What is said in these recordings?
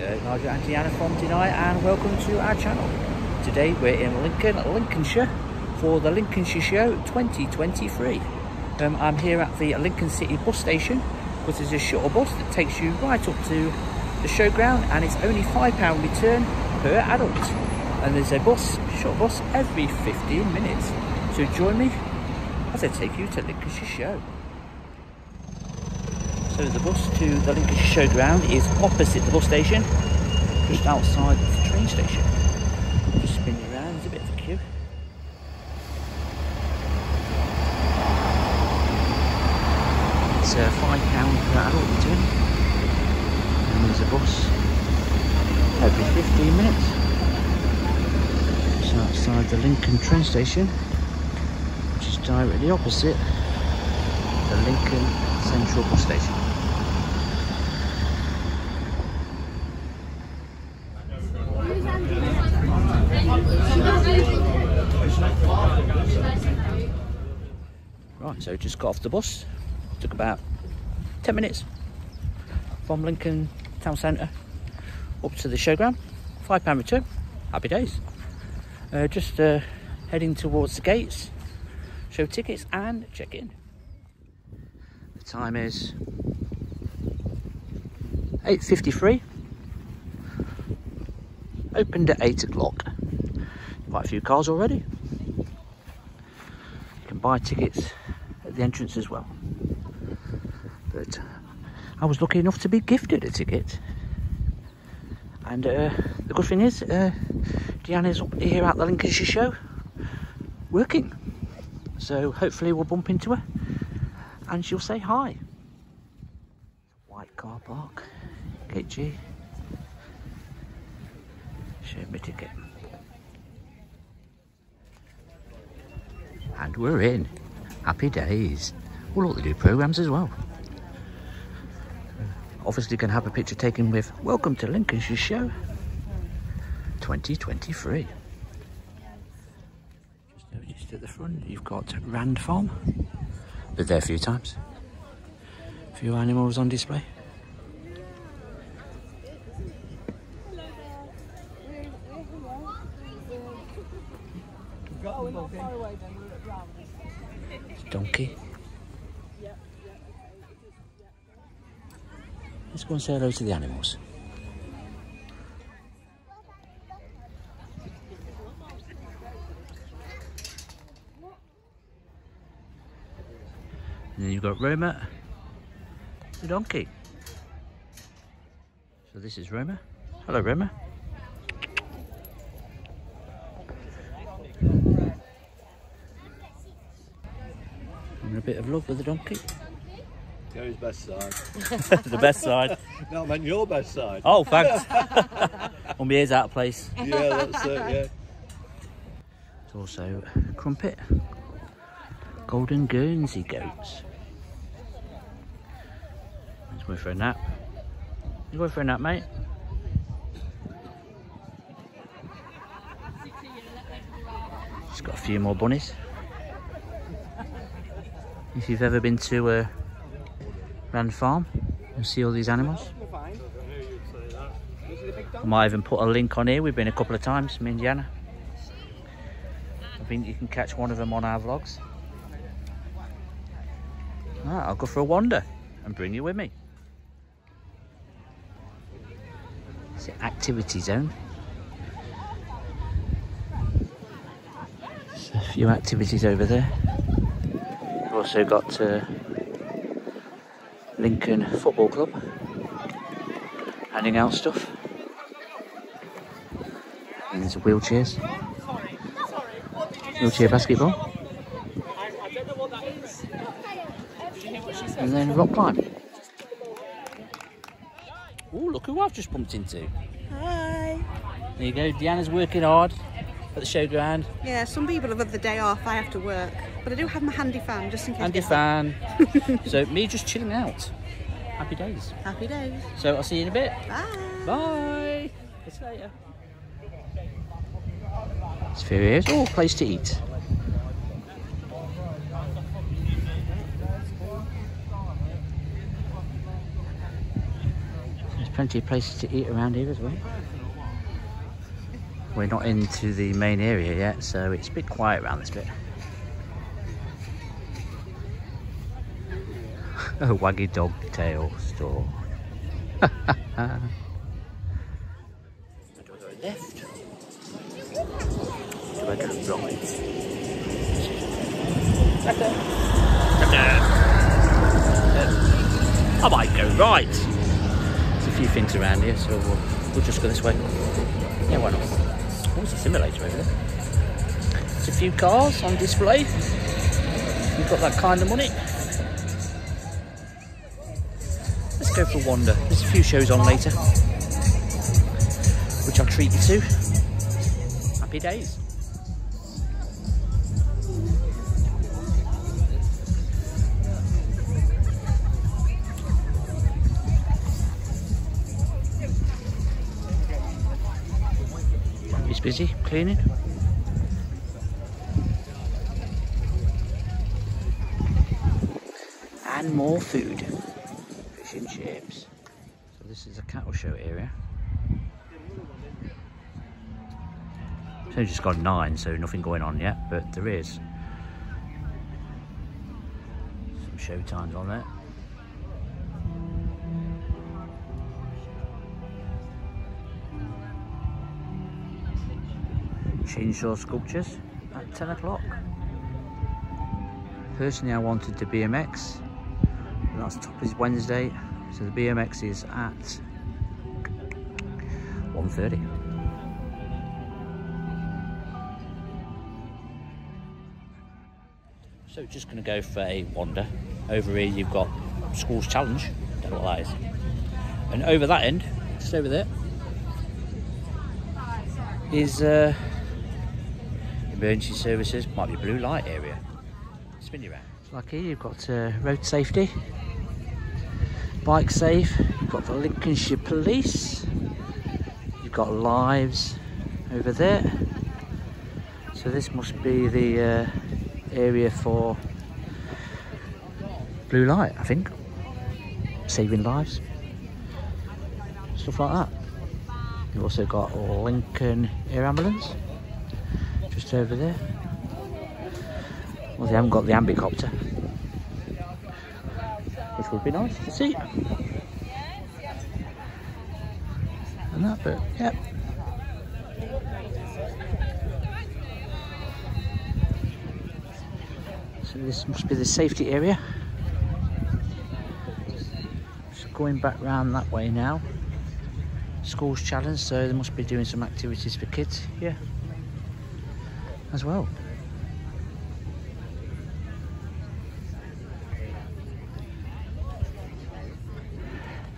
Nigel and Deanna from Deny, and welcome to our channel. Today we're in Lincoln, Lincolnshire for the Lincolnshire Show 2023. I'm here at the Lincoln City bus station, but there's a shuttle bus that takes you right up to the showground, and it's only £5 return per adult. And there's a bus, shuttle bus, every 15 minutes. So join me as I take you to Lincolnshire Show. So the bus to the Lincolnshire Showground is opposite the bus station, just outside the train station. Just spin you around, there's a bit of a queue. It's a £5 per adult return, and there's a bus every 15 minutes. Just outside the Lincoln train station, which is directly opposite the Lincoln Central bus station. Right, so just got off the bus, took about 10 minutes from Lincoln town centre up to the showground, £5 return, happy days. Just heading towards the gates, show tickets and check in. The time is 8:53, opened at 8 o'clock, quite a few cars already. Can buy tickets at the entrance as well, but I was lucky enough to be gifted a ticket, and the good thing is Deanna's up here at the Lincolnshire Show working, so hopefully we'll bump into her and she'll say hi. White car park, gate G, show me ticket. And we're in. Happy days. Well, look, they do programmes as well. Obviously, you can have a picture taken with "Welcome to Lincolnshire Show 2023. Just noticed at the front, you've got Rand Farm. Been there a few times. A few animals on display. Donkey. Let's go and say hello to the animals. And then you've got Roma, the donkey. So this is Roma. Hello, Roma. A bit of love with the donkey. Gary's best side. The best side. No, I meant your best side. Oh, thanks. On my ears out of place. Yeah, that's it, yeah. It's also Crumpet. Golden Guernsey goats. He's going for a nap. You going for a nap, mate? Just got a few more bunnies. If you've ever been to Rand Farm and see all these animals, I might even put a link on here. We've been a couple of times, me and Deanna. I think you can catch one of them on our vlogs. Right, I'll go for a wander and bring you with me. It's an activity zone. There's a few activities over there. Also got Lincoln Football Club handing out stuff, and there's wheelchairs, wheelchair basketball, and then rock climbing. Oh, look who I've just bumped into. Hi. There you go, Deanna's working hard at the showground. Yeah, some people have had the day off, I have to work. But I do have my handy fan, just in case. Handy fan. So me just chilling out. Happy days. Happy days. So I'll see you in a bit. Bye. Bye. See you later. It's furious. Oh, place to eat. There's There's plenty of places to eat around here as well. We're not into the main area yet, so it's a bit quiet around this bit. A waggy dog tail store. Do I go left? Do I go right? I might go right. There's a few things around here, so we'll just go this way. Yeah, why not? Oh, it's a simulator over there. There's a few cars on display. You've got that kind of money. Let's go for a wander. There's a few shows on later, which I'll treat you to. Happy days. It's busy cleaning. And more food. And chips. So this is a cattle show area. It's only just gone 9, so nothing going on yet, but there is some show times on there. Chainsaw sculptures at 10 o'clock. Personally, I wanted the BMX. That's top is Wednesday, so the BMX is at 1:30. So just going to go for a wander. Over here you've got School's Challenge, don't know what that is. And over that end, just over there, is emergency services, might be blue light area. Spin you around. Like here you've got road safety. Bike safe, you've got the Lincolnshire Police, you've got Lives over there. So this must be the area for blue light, I think. Saving lives, stuff like that. You've also got Lincoln Air Ambulance, just over there. Well, they haven't got the ambicopter, which would be nice to see. And that bit, yep. So this must be the safety area. So going back round that way now. School's Challenge, so they must be doing some activities for kids here as well.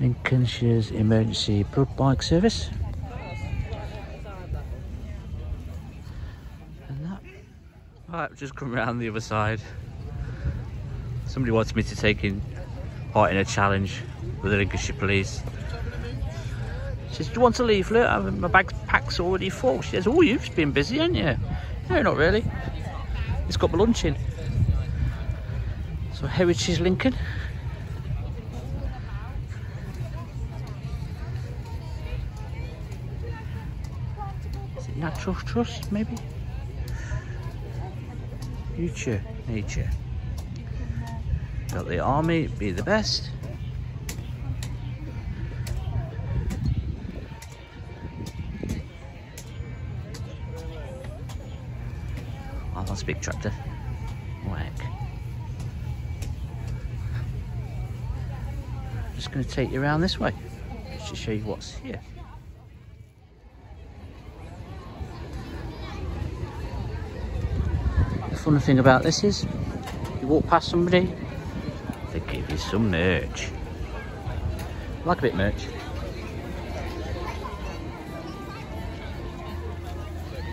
Lincolnshire's emergency blood bike service. And that. Right, just come round the other side. Somebody wants me to take in part in a challenge with the Lincolnshire Police. She says, "Do you want a leaflet? My bag's already full." She says, "Oh, you've been busy, haven't you?" "No, not really. It's got my lunch in." So, Heritage Lincoln. Natural Trust, maybe? Future Nature. Got the Army, be the best. Oh, that's a big tractor. Whack. I'm just going to take you around this way, just to show you what's here. The funny thing about this is, you walk past somebody, they give you some merch. I like a bit of merch.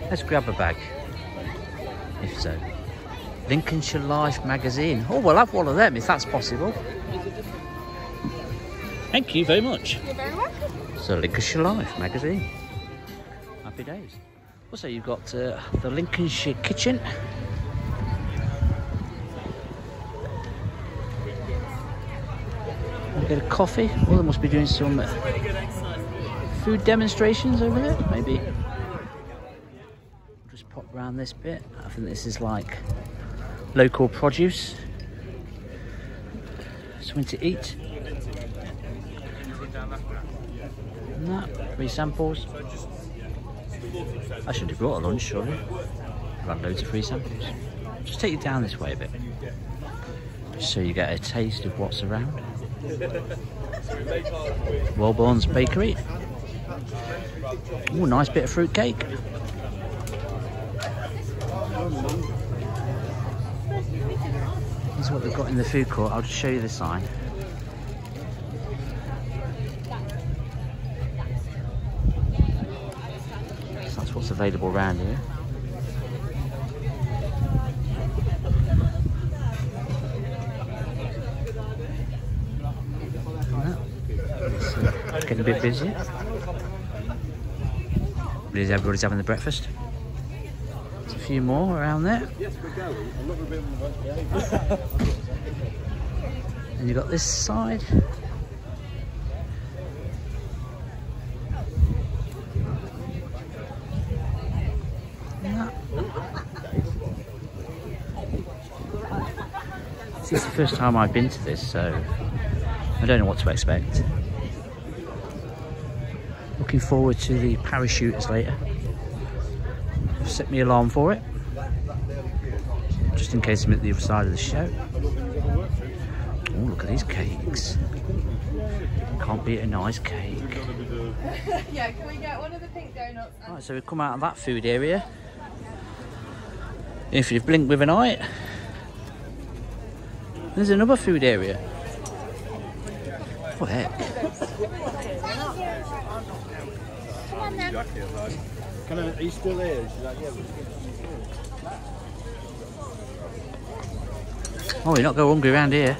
Let's grab a bag, if so. Lincolnshire Life magazine. Oh, we'll have one of them if that's possible. Thank you very much. You're very welcome. So Lincolnshire Life magazine. Happy days. Also, you've got the Lincolnshire Kitchen. get a coffee. Well, they must be doing some food demonstrations over there, maybe. We'll just pop round this bit. I think this is like local produce. Something to eat. No, free samples. I should have brought a lunch, surely. I've had loads of free samples. Just take you down this way a bit, just so you get a taste of what's around. Wellborn's Bakery. Oh, nice bit of fruitcake. This is what they've got in the food court. I'll just show you the sign. So that's what's available around here. It's getting a bit busy. Everybody's having the breakfast. There's a few more around there. And you've got this side. Yeah. This is the first time I've been to this, so I don't know what to expect. Looking forward to the parachuters later. I've set my alarm for it, just in case I'm at the other side of the show. Oh, look at these cakes. Can't beat a nice cake. Yeah, can we get one of the pink donuts? Right, so we've come out of that food area. If you've blinked with an eye, there's another food area. What the heck? Can I, are you still here? She's like, yeah, we're oh, you're not going hungry around here.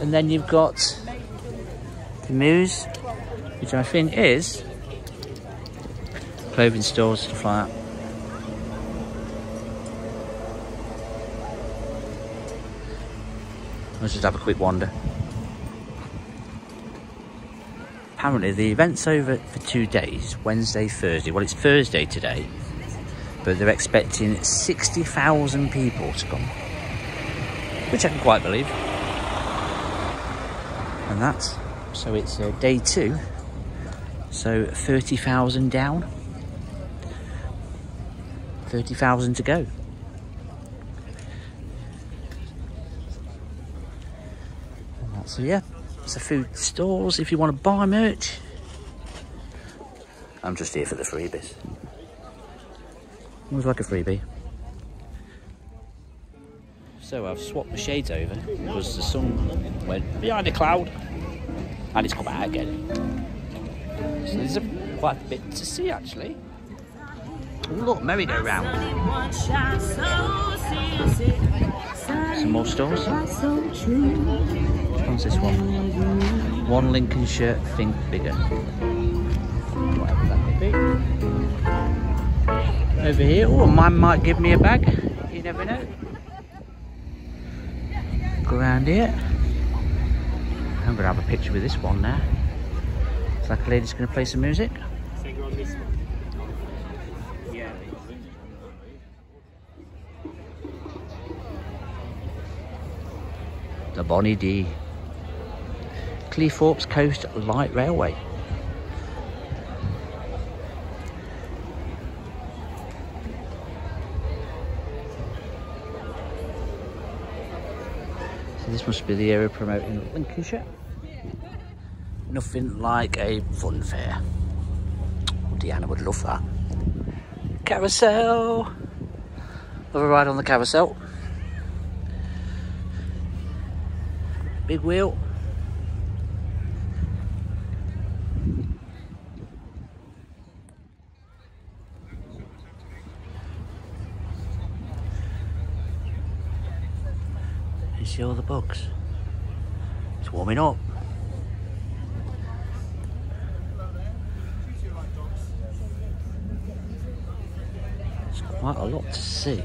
And then you've got the Muse, which I think is clothing stores, stuff like that. Let's just have a quick wander. Apparently the event's over for 2 days, Wednesday, Thursday. Well, it's Thursday today, but they're expecting 60,000 people to come, which I can quite believe. And that's, so it's day two, so 30,000 down, 30,000 to go. And that's, so yeah. So food stores, if you want to buy merch. I'm just here for the freebies. Always like a freebie. So I've swapped the shades over because the sun went behind a cloud and it's come out again. So there's quite a bit to see actually. Oh, look, merry-go-round. Some more stores. What's this one? One Lincolnshire, think bigger. Whatever that may be. Over here, oh, mine might give me a bag. You never know. Go around here. I'm gonna have a picture with this one now. It's like a lady's gonna play some music. The Bonnie D. Cleethorpes Coast Light Railway. So this must be the area promoting Lincolnshire. Nothing like a fun fair. Oh, Deanna would love that. Carousel. Love a ride on the carousel. Big wheel. You see all the bugs. It's warming up. It's quite a lot to see.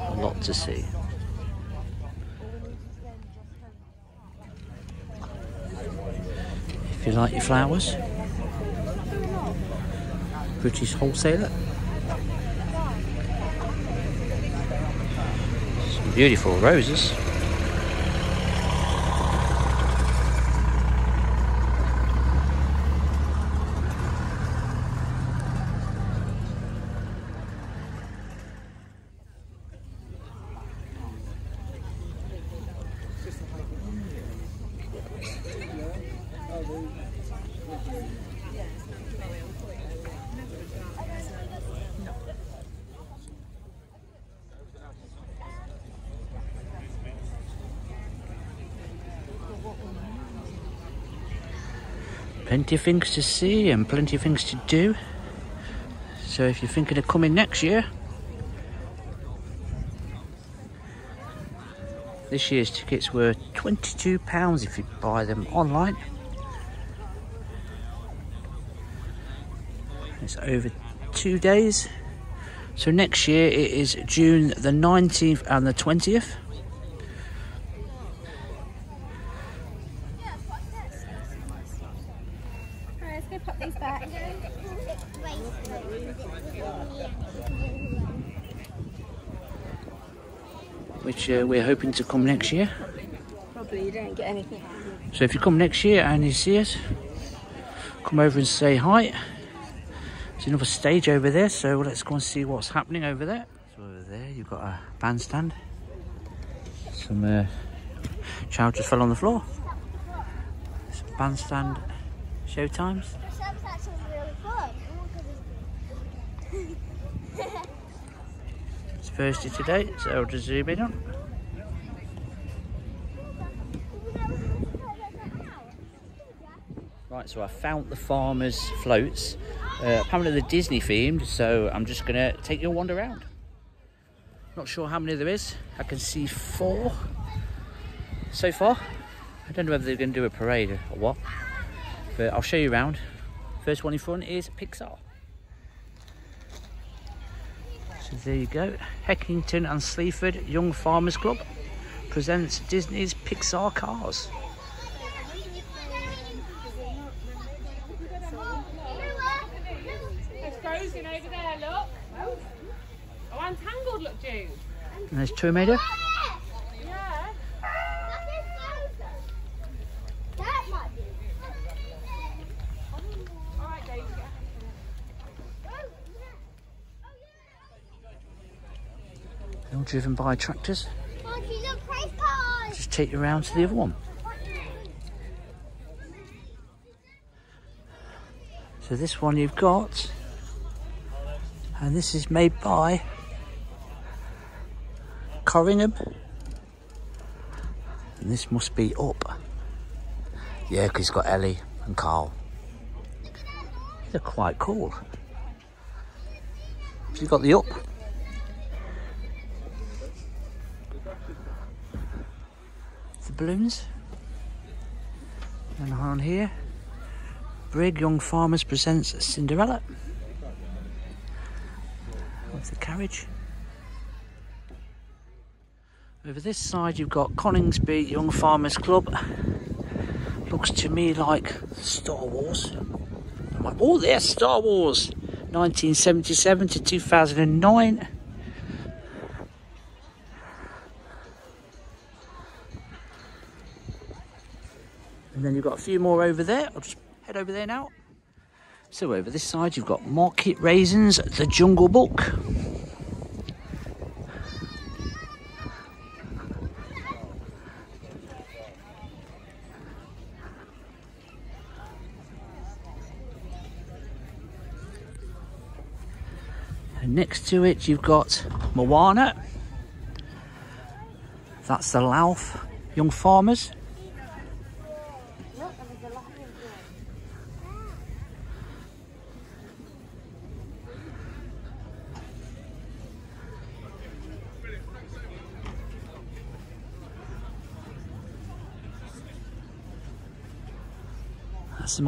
A lot to see. if you like your flowers. British wholesaler. Some beautiful roses. Plenty of things to see and plenty of things to do. So if you're thinking of coming next year, this year's tickets were £22 if you buy them online. It's over 2 days. So next year it is June the 19th and the 20th. We're hoping to come next year. Probably you don't get anything. So if you come next year and you see us, come over and say hi. There's another stage over there, so let's go and see what's happening over there. So over there you've got a bandstand. Some child just fell on the floor. Some bandstand show times. It's Thursday today, so I'll just zoom in on. Right, so I found the farmers' floats. Apparently they're Disney themed, so I'm just gonna take you a wander around. Not sure how many there is. I can see 4 so far. I don't know whether they're gonna do a parade or what, but I'll show you around. First one in front is Pixar. There you go. Heckington and Sleaford Young Farmers Club presents Disney's Pixar Cars. It's frozen over there, look. Oh, I'm tangled, look, Jude. And there's Terminator. Yeah. All driven by tractors. Just take you around to the other one. So this one you've got, and this is made by Corringham, and this must be up. Yeah, because it's got Ellie and Carl. They're quite cool. So you've got the up. Balloons, and on here Brig Young Farmers presents Cinderella with the carriage. Over this side you've got Coningsby Young Farmers Club. Looks to me like Star Wars. Oh, there's Star Wars 1977 to 2009. And then you've got a few more over there. I'll just head over there now. So over this side you've got Market Raisins, The Jungle Book. And next to it you've got Moana. That's the Louth Young Farmers.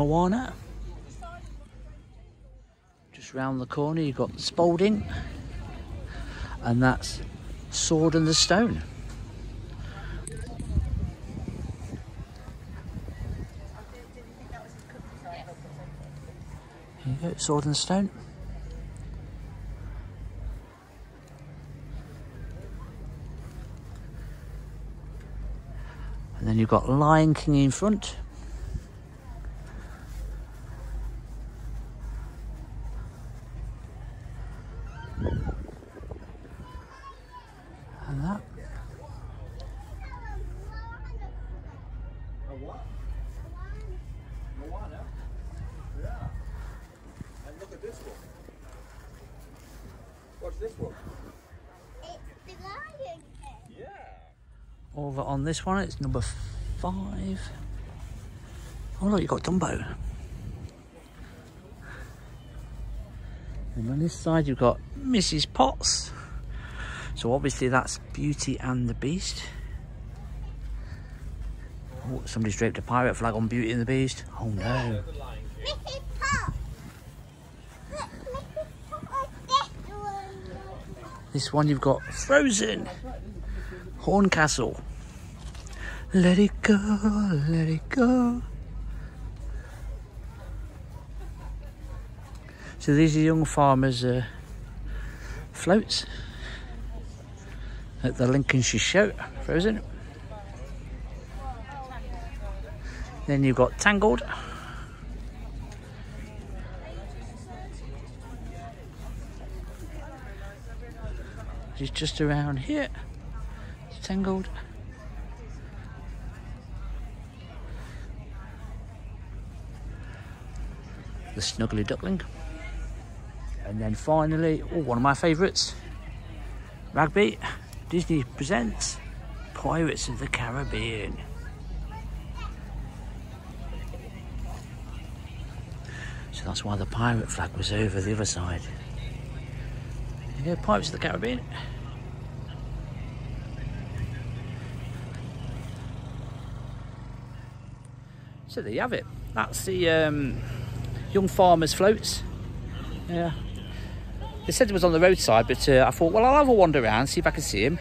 Moana. Just round the corner you've got Spalding, and that's Sword and the Stone. There you go, sword and stone. And then you've got Lion King in front. And that. And look at this one. What's this one? It's the Lion King. Yeah. Over on this one, it's number 5. Oh look, you've got Dumbo. And on this side you've got Mrs. Potts. So obviously that's Beauty and the Beast. Oh, somebody's draped a pirate flag on Beauty and the Beast. Oh no. Mrs. Potts. Look, Mrs. Potts, this one. This one you've got Frozen. Horncastle. Let it go, let it go. So these are young farmers' floats at the Lincolnshire Show, Frozen. Then you've got Tangled. It's just around here. Tangled. The Snuggly Duckling. And then finally, oh, one of my favourites, Rugby. Disney presents Pirates of the Caribbean. So that's why the pirate flag was over the other side. There you go, Pirates of the Caribbean. So there you have it. That's the young farmers' floats. Yeah, they said it was on the roadside, but I thought, well, I'll have a wander around, see if I can see him,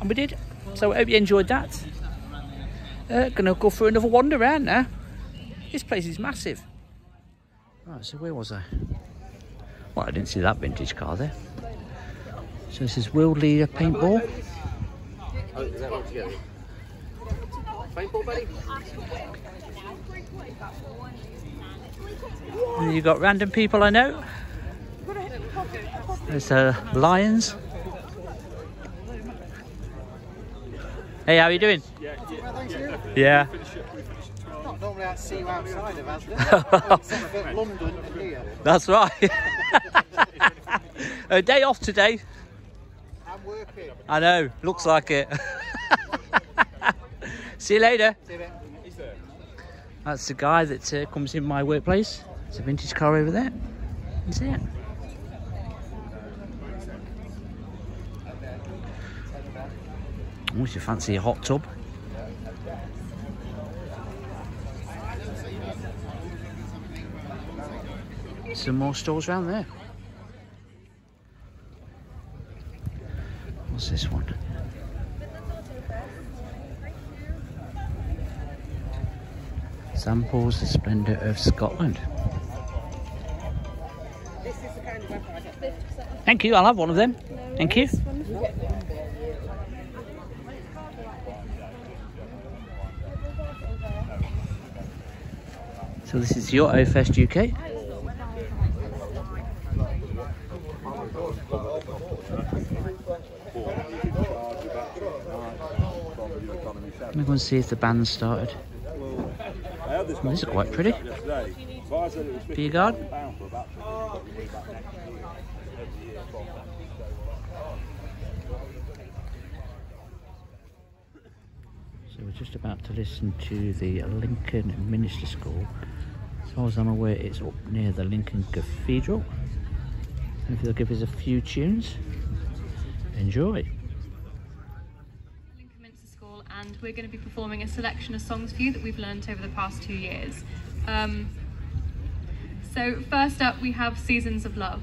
and we did. So I hope you enjoyed that. Gonna go for another wander around now. This place is massive. Right, so where was I? Well, I didn't see that vintage car there. So this is Worldly Paintball. Oh, is that all together? Paintball, buddy. And you've got random people I know. There's lions. Hey, how are you doing? Yeah. Not normally I'd see you outside of us. London and here. That's right. A day off today. I'm working. I know, looks like it. See you later. That's the guy that comes in my workplace. It's a vintage car over there. You see it? Oh, if you fancy a hot tub. Some more stores around there. What's this one? Samples the splendour of Scotland. This is the kind of weapon I get. Thank you, I'll have one of them. No, thank you. Wonderful. So this is your O Fest UK. Let me go and see if the band started. Oh, these are quite pretty. Beer garden. So we're just about to listen to the Lincoln Minister School. As far as I'm aware, it's up near the Lincoln Cathedral. And if they'll give us a few tunes, enjoy. And we're going to be performing a selection of songs for you that we've learnt over the past 2 years. So first up we have Seasons of Love.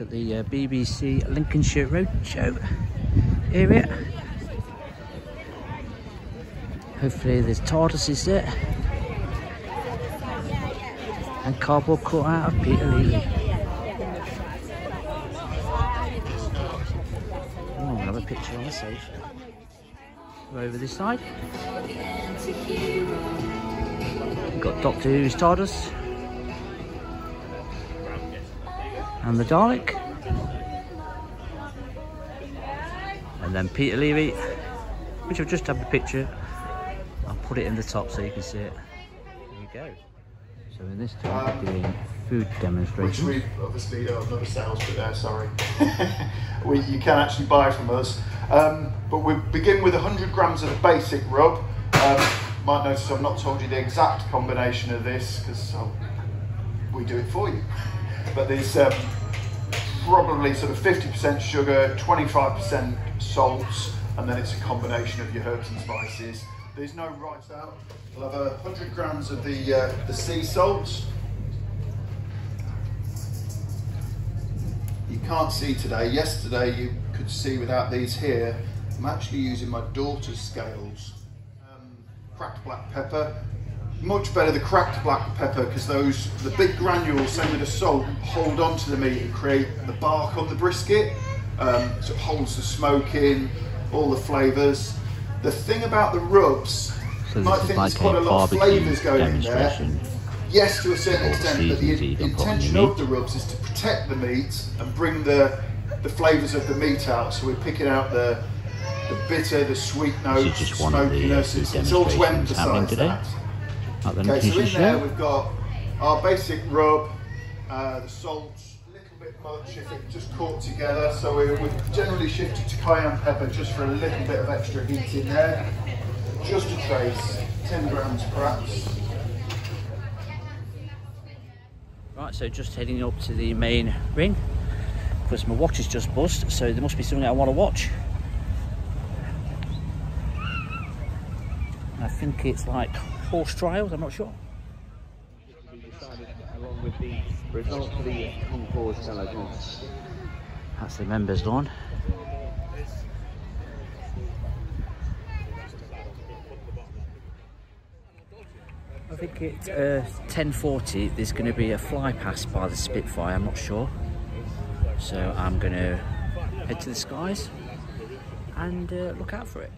arrived at the BBC Lincolnshire Roadshow area. Hopefully there's TARDISes there. And cardboard cut out of Peter Lee. Oh, another picture on the safe. We're over this side. We've got Doctor Who's TARDIS. And the Dalek. And then Peter Levy, which I've just had the picture. I'll put it in the top so you can see it. There you go. So in this time we're doing food demonstrations. Which we obviously don't have sales for there, sorry. You can actually buy from us. But we begin with 100 grams of basic rub. You might notice I've not told you the exact combination of this because we do it for you. But there's probably sort of 50% sugar, 25% salts, and then it's a combination of your herbs and spices. There's no right out. We'll have 100 grams of the sea salts. You can't see today. Yesterday you could see without these here. I'm actually using my daughter's scales. Cracked black pepper. Much better the cracked black pepper because the big granules, same with the salt, hold on to the meat and create the bark on the brisket. So it holds the smoke in, all the flavours. The thing about the rubs, you might think there's quite a lot of flavours going in there. Yes, to a certain extent, but the intention of the rubs is to protect the meat and bring the flavours of the meat out. So we're picking out the bitter, the sweet notes, the smokiness. It's all to emphasise that. Okay, so in there we've got our basic rub, the salts, a little bit much if it just caught together, so we've generally shifted to cayenne pepper just for a little bit of extra heat in there, just a trace, 10 grams perhaps. Right, so just heading up to the main ring, because my watch has just buzzed, so there must be something I want to watch. I think it's like horse trials, I'm not sure. Along with the results of the Concours Telegraph. That's the members' lawn. I think it's 10:40. There's going to be a fly past by the Spitfire, I'm not sure. So I'm going to head to the skies and look out for it.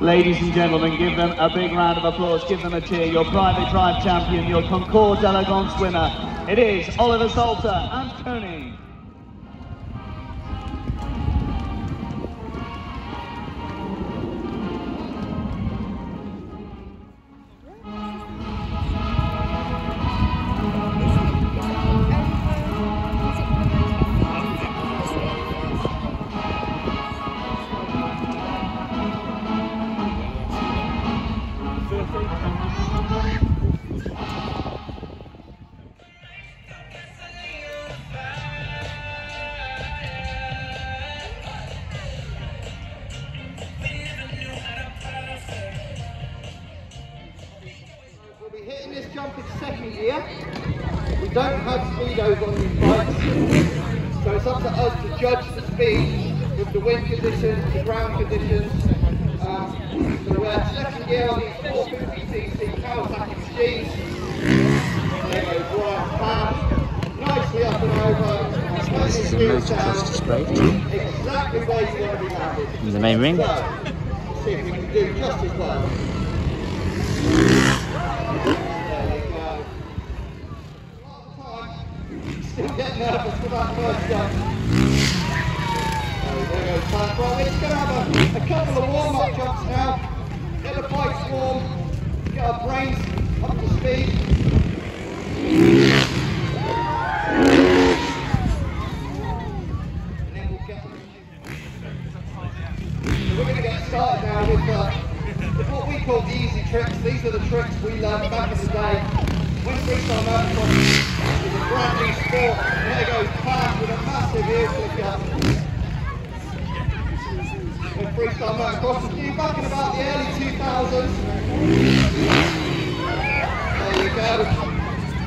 Ladies and gentlemen, give them a big round of applause, give them a cheer, your private drive champion, your Concours d'Elegance winner, it is Oliver Salter and Tony. We're going to get started now with streets on that one. It's a brand new sport. There goes Park with a massive ear flicker. We freestyle that across the queue back in about the early 2000s. There you go.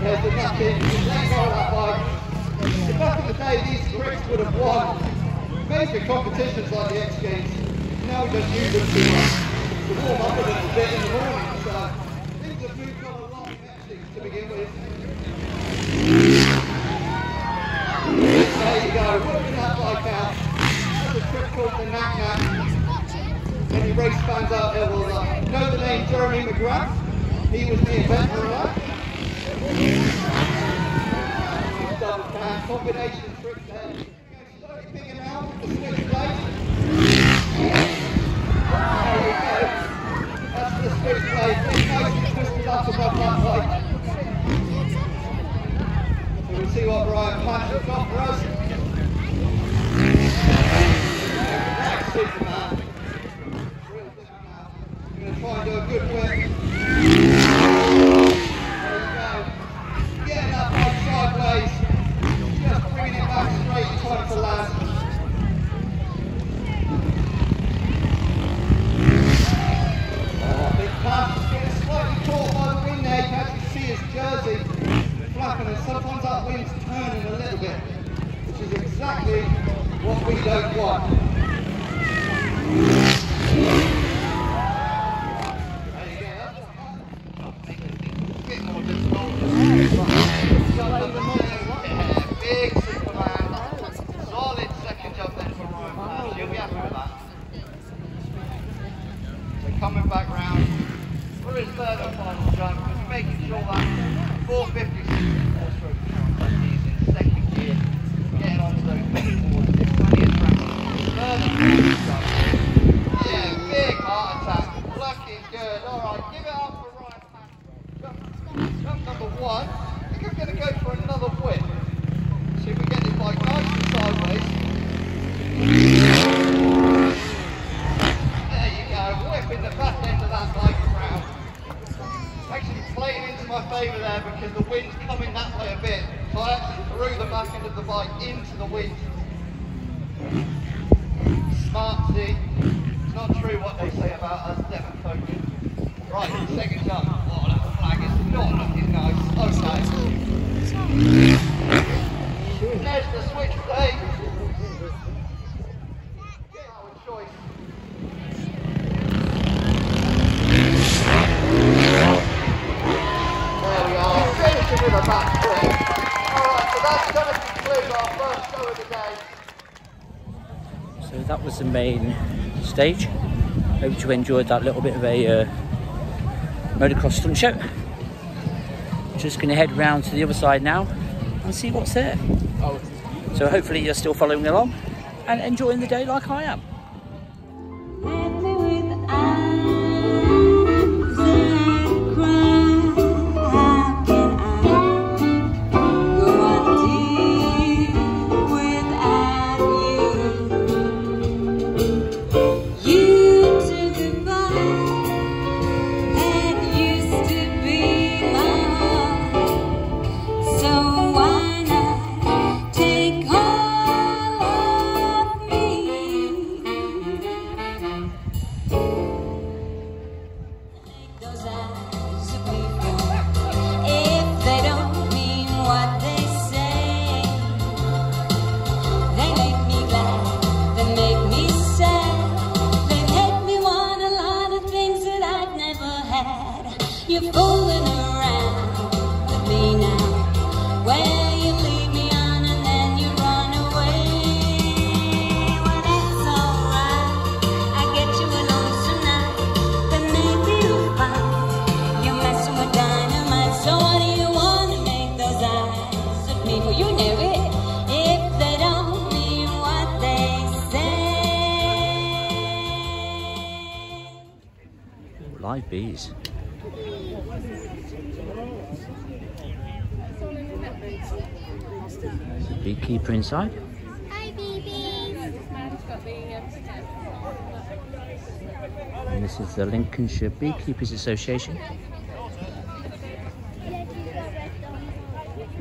There's the napkin. Let's roll that bike. Back in the day, these bricks would have won major competitions like the X Games. Now we just use them to warm up a little bit in the morning. So things have moved on a lot of metrics to begin with. There you go. Working that bike out. The knack -knack. Any race fans out there will know the name Jeremy McGrath. He was the inventor of that. Combination trick there. Slowly picking out the switchblade. There we go. That's the switchblade. It's nice and twisted up above that bike. So we'll see what Brian Patch has got for us. Superman. I'm going to try and do a good work. There you go. Getting that bike sideways. Just bringing it back straight in time for last. Oh, big pass. He's getting slightly caught by the wind there. You can actually see his jersey flapping, and sometimes that wind's turning a little bit, which is exactly what we don't want. There you go, a bit more difficult. Big Superman. Solid second jump there for Ryan Patch. You'll be happy with that. We're coming back round for his third and final jump, just making sure that 450 season four stroke is in second gear, getting onto those forwards. This one is round third and final. Good, alright, give it up for Ryan Patch. Jump number one. I think I'm going to go for another whip. See if we get this bike nice and sideways. There you go, whip in the back end of that bike round. Actually playing into my favour there because the wind's coming that way a bit. So I actually threw the back end of the bike into the wind. Smart, see? It's not true what they say about us Devon folk. Right, second jump. Oh, that flag is not looking nice. Okay. There's the switch play. Get our choice. There we are. Finishing with a backflip. Alright, so that's going to conclude our first show of the day. So that was the main stage. Hope you enjoyed that little bit of a motocross stunt show. Just going to head round to the other side now and see what's there. Oh. So hopefully you're still following along and enjoying the day like I am. Bees. Beekeeper inside. Hi, bees. And this is the Lincolnshire Beekeepers Association.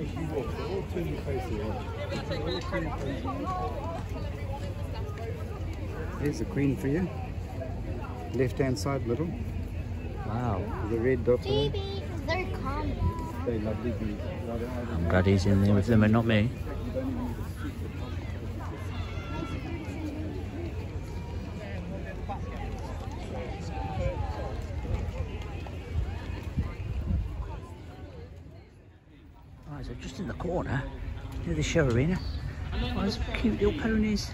because you walk, they're all turning facing up. Here's the Queen for you. Left hand side, middle. Wow. The red dot. They're calm. They love the green. I'm glad he's in there with them and not me. Right, so just in the corner near the show arena, oh, those cute little ponies.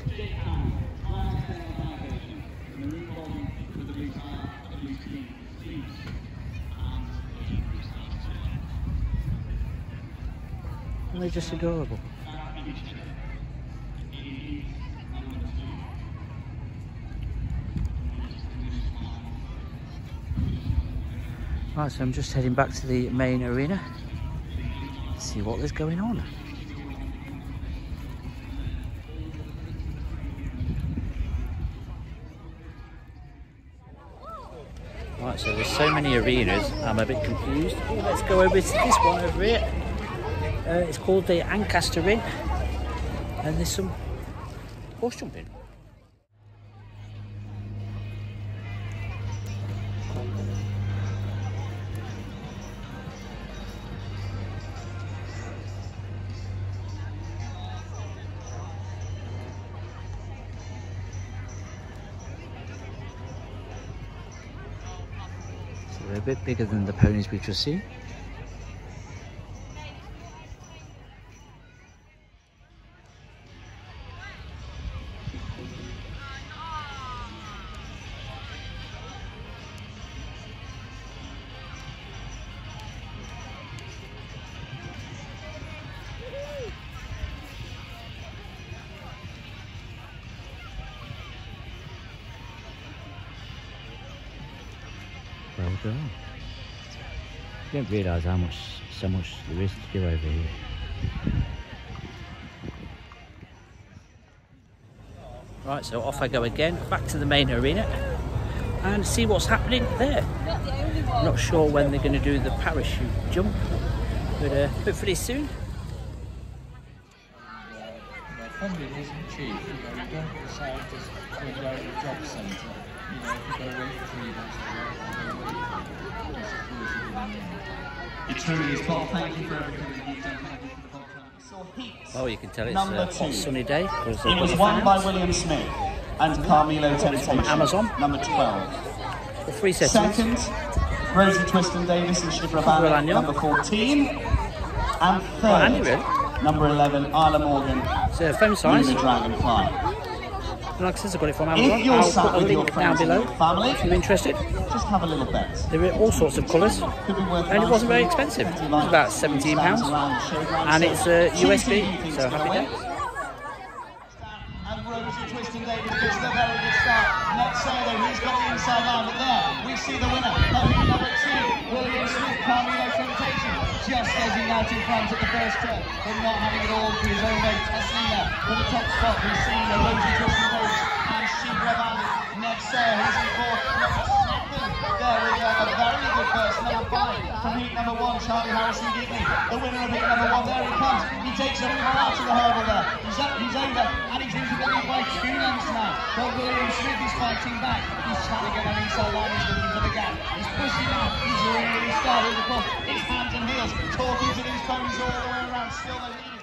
And they're just adorable. Right, so I'm just heading back to the main arena. See what is going on. Right, so there's so many arenas, I'm a bit confused. Oh, let's go over to this one over here. It's called the Ancaster Ring, and there's some horse jumping. A bit bigger than the ponies we've just seen. I don't realise how much, so much there is to do over here. Right, so off I go again, back to the main arena and see what's happening there. I'm not sure when they're going to do the parachute jump, but hopefully soon. Probably isn't cheap, you know, you don't decide just to go to the job centre, you know, if you go away for 3 months, you go away for 3 months. It truly is hot. Thank you for everything that you've done, thank you for the podcast. Well, you can tell it's a hot sunny day. It was won by William Smith and Carmelo Temptation. Amazon. Number 12. The 3 sets. Second, Rosie Twiston Davis and Shivra Bannon, number 14. And third, number 11, Isla Morgan. It's a phone size. Dragonfly. Like I said, I got it from Amazon. I'll put the link down below if you're interested. Just have a little bet. There were all sorts of colours, and it wasn't very expensive. It was about £17, and it's a USB, so happy days. And Rosie Twiston Davis gets the very good start. Let's say though, who's got the inside line? But there, we see the winner. Number 2, William Smith, Carmelo Temptation. Just as United fans at the first turn, but not having it all for his own way. Tessina for the top spot. We've seen the Rosie Twiston Davis and Shivra Bannon. Next there, who's in fourth? There is a very good first, number 5 from heat number 1, Charlie Harrison Gidney. The winner of heat number 1, there he comes. He takes a river out of the hurdle there. He's up, he's over, and he's into the lead by 2 lengths now. But William Smith is fighting back. He's trying to get an inside line, he's looking for the gap. He's pushing out, he's really starting the ball. It's hands and heels. Talking to these ponies all the way around, still the lead.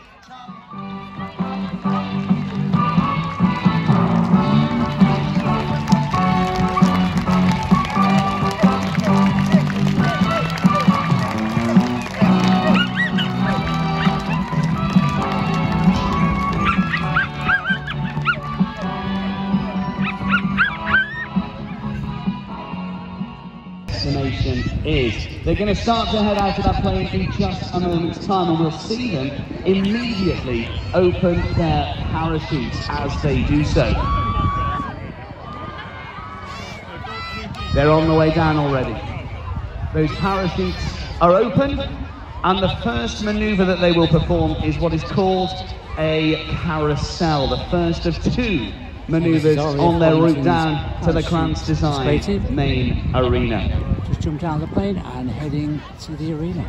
Is they're going to start to head out of that plane in just a moment's time, and we'll see them immediately open their parachutes as they do so. They're on the way down already. Those parachutes are open, and the first maneuver that they will perform is what is called a carousel, the first of 2 manoeuvres on their route down to the Kranz Design main arena. Jumped out of the plane and heading to the arena.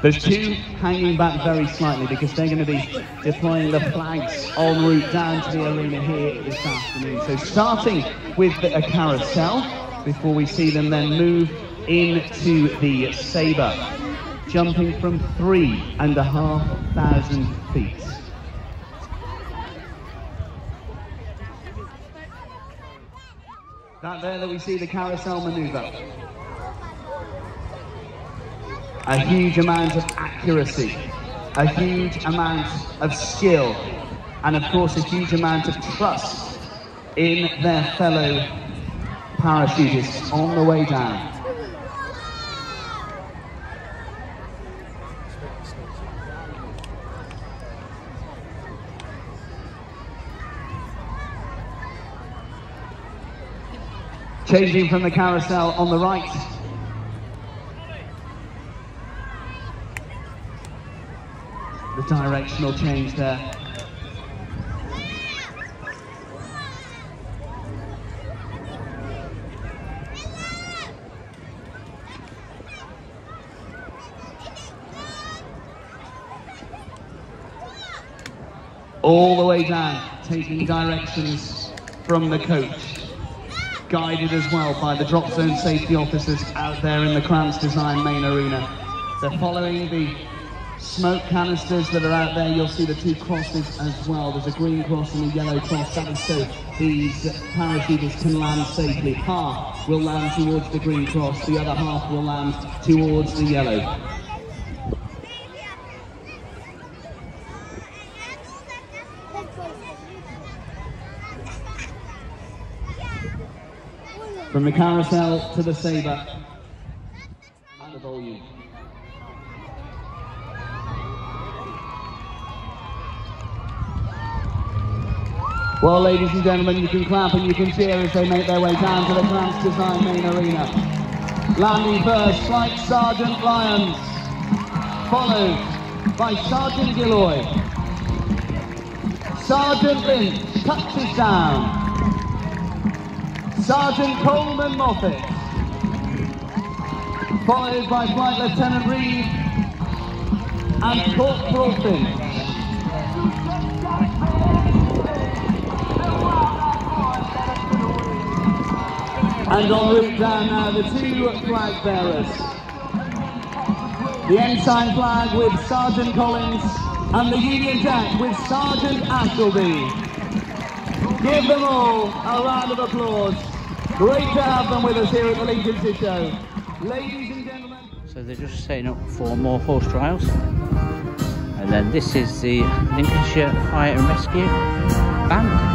There's two hanging back very slightly because they're going to be deploying the flags en route down to the arena here this afternoon. So starting with a carousel before we see them then move into the sabre, jumping from 3,500 feet. That there that we see, the carousel manoeuvre. A huge amount of accuracy, a huge amount of skill, and of course a huge amount of trust in their fellow parachutists on the way down. Changing from the carousel on the right. The directional change there. All the way down, taking directions from the coach. Guided as well by the drop zone safety officers out there in the Kranz Design main arena. They're following the smoke canisters that are out there. You'll see the two crosses as well. There's a green cross and a yellow cross. That is so these parachutists can land safely. Half will land towards the green cross. The other half will land towards the yellow. From the carousel to the sabre, and the volume. Well, ladies and gentlemen, you can clap and you can cheer as they make their way down to the Kranz Design main arena. Landing first, Flight Sergeant Lyons, followed by Sergeant Gilloy. Sergeant Lynch touches down. Sergeant Coleman Moffitt, followed by Flight Lieutenant Reed and Corporal Finch. And en route down now, the two flag bearers. The ensign flag with Sergeant Collins and the Union Jack with Sergeant Appleby. Give them all a round of applause. Great to have them with us here at the Lincolnshire Show. Ladies and gentlemen... So they're just setting up for more horse trials. And then this is the Lincolnshire Fire and Rescue Band.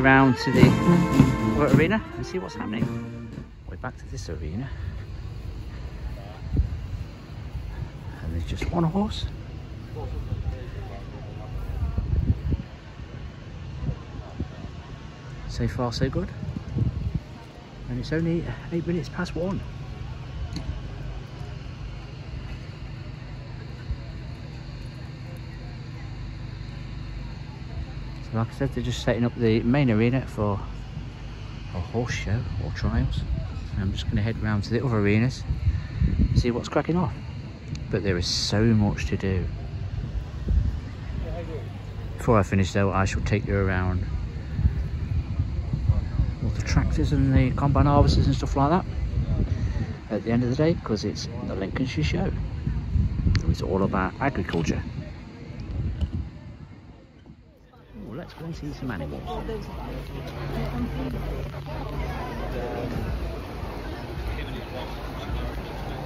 Round to the arena and see what's happening. We're back to this arena and there's just one horse. So far so good, and it's only 8 minutes past one. Like I said, they're just setting up the main arena for a horse show or trials. And I'm just going to head round to the other arenas and see what's cracking off. But there is so much to do. Before I finish though, I shall take you around all the tractors and the combine harvesters and stuff like that at the end of the day, because it's the Lincolnshire Show. It's all about agriculture. Let's go and see some animals.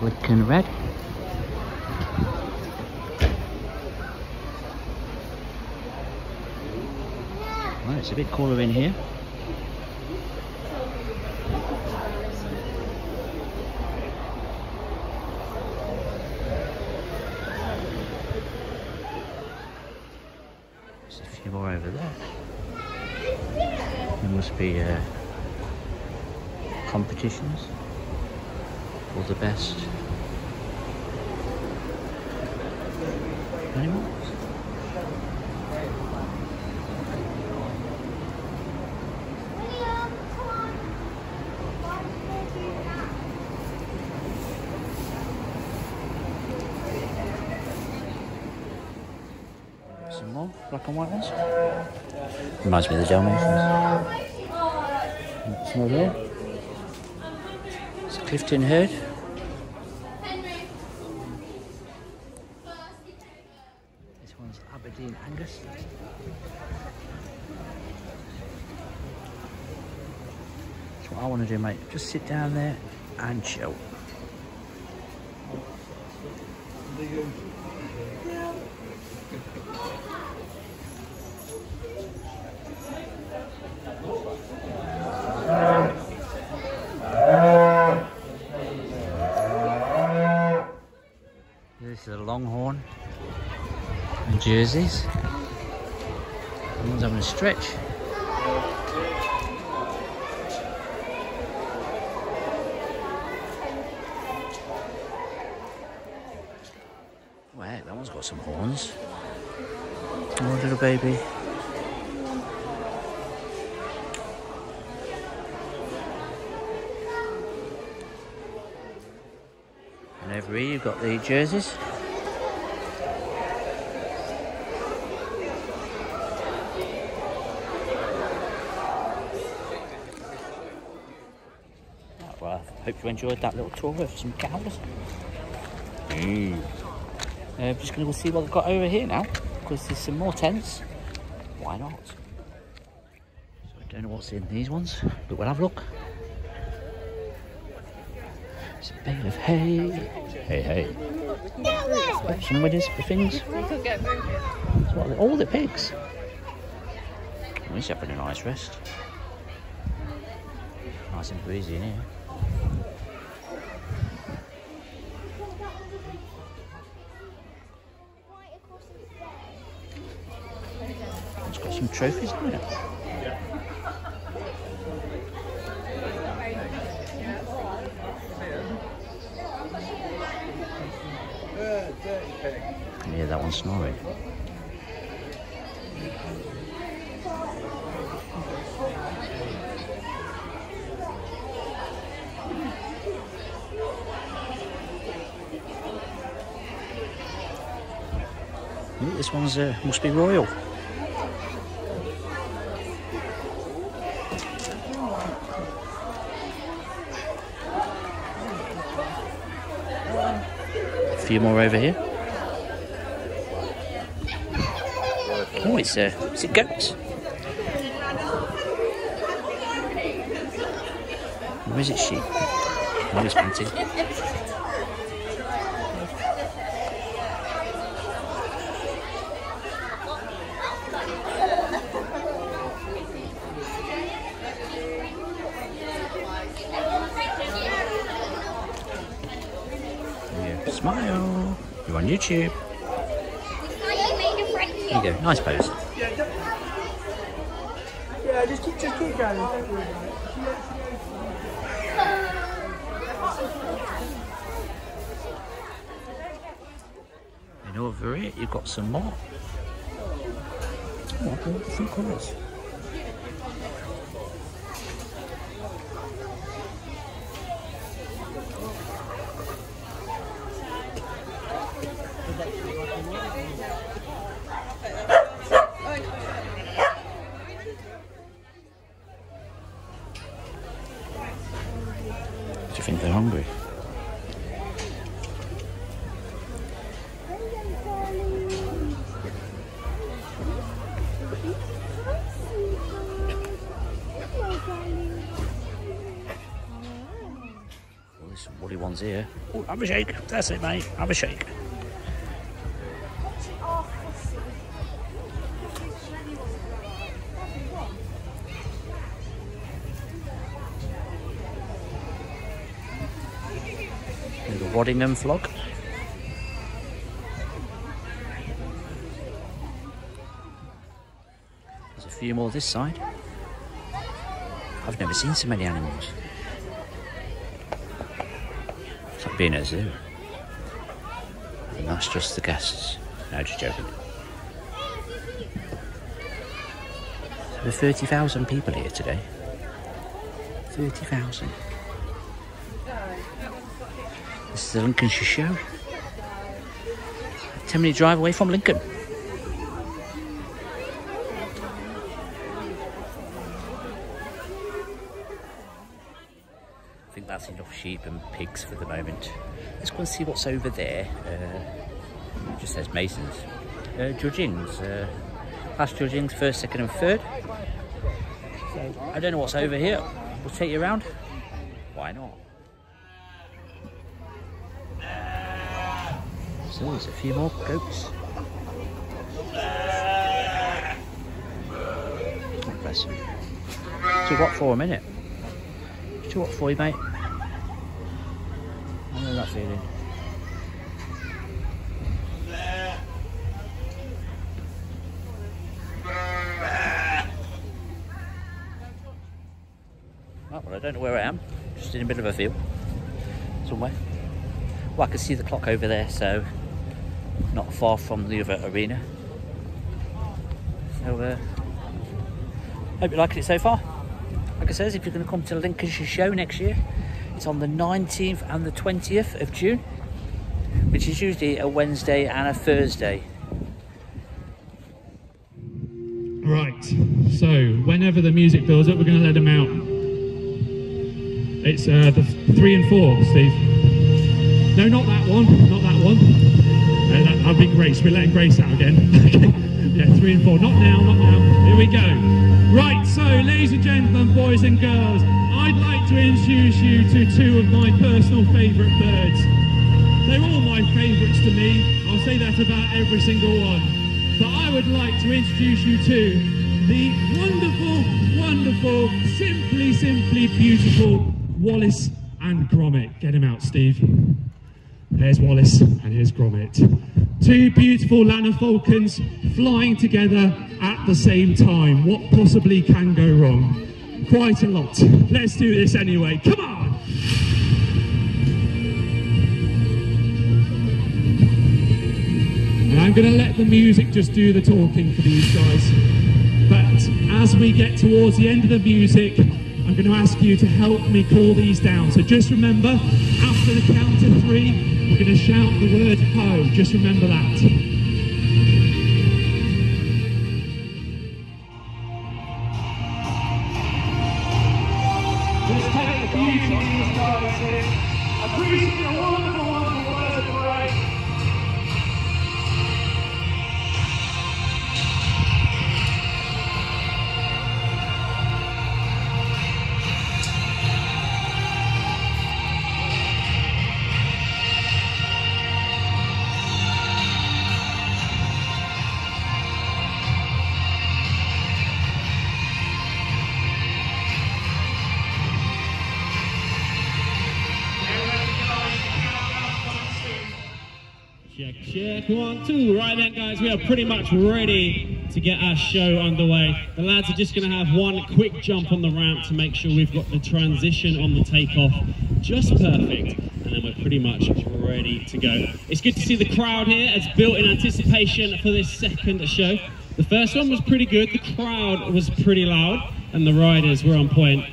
Lincoln Red. Right, it's a bit cooler in here. There's a few more over there. There must be competitions for the best animals. Some more black and white ones. Reminds me of the Dalmatians. Some more. Clifton herd. This one's Aberdeen Angus. That's what I want to do, mate. Just sit down there and chill. Longhorn and jerseys. Everyone's having a stretch. Well, heck, that one's got some horns. Oh, little baby. And over here you've got the jerseys. Hope you enjoyed that little tour with some cows. I'm just going to go see what they've got over here now, because there's some more tents. Why not? So I don't know what's in these ones, but we'll have a look. It's a bale of hay. Hey, hey. Got some winners for things. What are they? Oh, the pigs. Oh, he's having a nice rest. Nice and breezy in here. Some trophies, isn't it? Yeah. I can hear that one snoring. Ooh, this one's must be royal. A few more over here. Oh, it's a goat. Or is it sheep? Oh, it's plenty. Smile. You're on YouTube. There you go. Nice pose. Yeah, just keep going. Don't worry about it. And over here, you've got some more. Oh, I've got some colours. some woolly ones here. Oh, have a shake. That's it, mate. Have a shake. There's a Waddingham flock. There's a few more this side. I've never seen so many animals. It's like being at a zoo. And that's just the guests. No, just joking. There were 30,000 people here today. 30,000. This is the Lincolnshire Show. 10-minute drive away from Lincoln. That's enough sheep and pigs for the moment. Let's go and see what's over there. It just says Masons. Georgins. Last Georgins, first, second and third. So I don't know what's over here. We'll take you around. Why not? So there's a few more goats. God bless them. So what for a minute? So what for you, mate? I know that feeling. Oh, well, I don't know where I am. Just in the middle of a field. Somewhere. Well, I can see the clock over there, so not far from the other arena. So, hope you're liking it so far. Like I says, if you're going to come to the Lincolnshire Show next year, it's on the 19th and the 20th of June, which is usually a Wednesday and a Thursday. Right, so whenever the music builds up, we're going to let them out. It's the 3 and 4, Steve. No, not that one, not that one. That'll be Grace. We're letting Grace out again. Yeah, 3 and 4. Not now, not now. Here we go. Right, so ladies and gentlemen, boys and girls, I'd like to introduce you to two of my personal favourite birds. They're all my favourites to me, I'll say that about every single one. But I would like to introduce you to the wonderful, wonderful, simply, simply beautiful Wallace and Gromit. Get him out, Steve. There's Wallace and here's Gromit. Two beautiful Lanner Falcons flying together at the same time. What possibly can go wrong? Quite a lot. Let's do this anyway. Come on! And I'm going to let the music just do the talking for these guys. But as we get towards the end of the music, I'm going to ask you to help me call these down. So just remember, after the count of 3, we're going to shout the word ho, just remember that. Just take the beauty of these guys here. Appreciate a wonderful, wonderful word parade. Check, 1, 2. Right then, guys, we are pretty much ready to get our show underway. The lads are just going to have one quick jump on the ramp to make sure we've got the transition on the takeoff just perfect, and then we're pretty much ready to go. It's good to see the crowd here. It's built in anticipation for this second show. The first one was pretty good. The crowd was pretty loud, and the riders were on point.